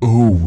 Oh.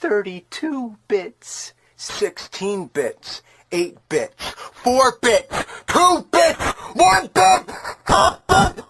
32 bits, 16 bits, 8 bits, 4 bits, 2 bits, 1 bit, 1 bit.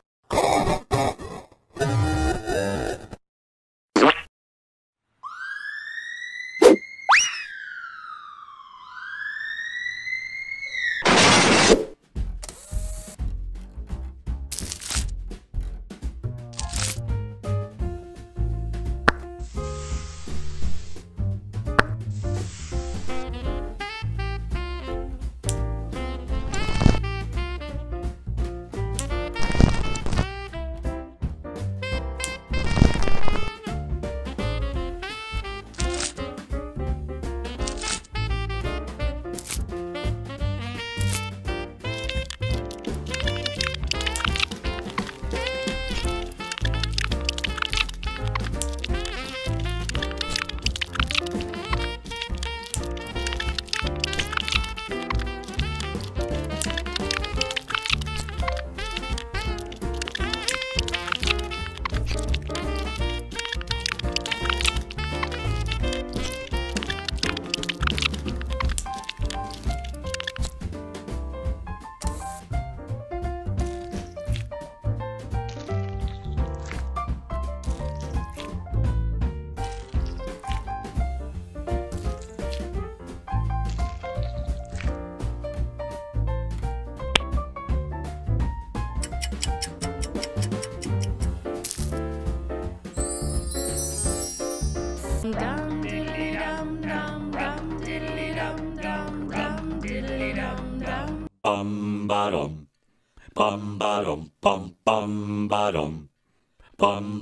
Dum diddly dum dum dum diddly dum dum dum diddly dum dum. Bum bottom bum bum bottom. Bum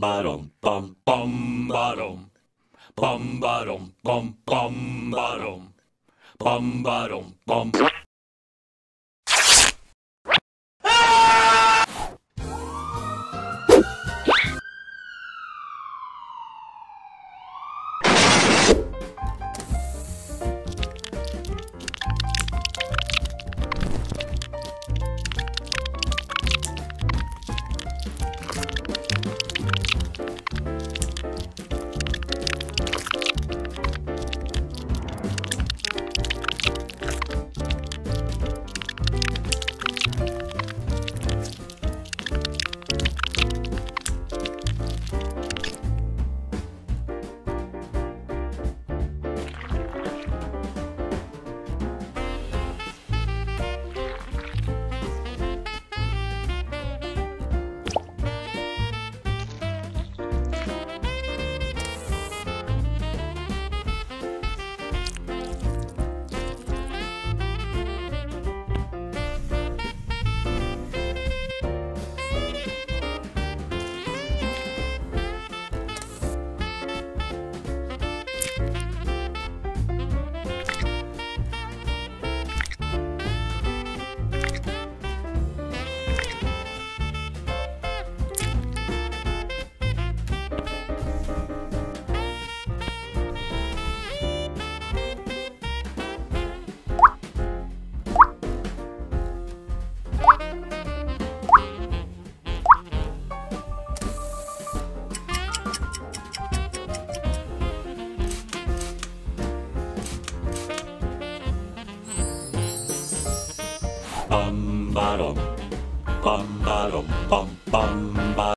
bottom bum bum bottom. Bum bottom bum bum bottom. Bum bottom bum. Bum bottom, bum bottom, bum bum bottom.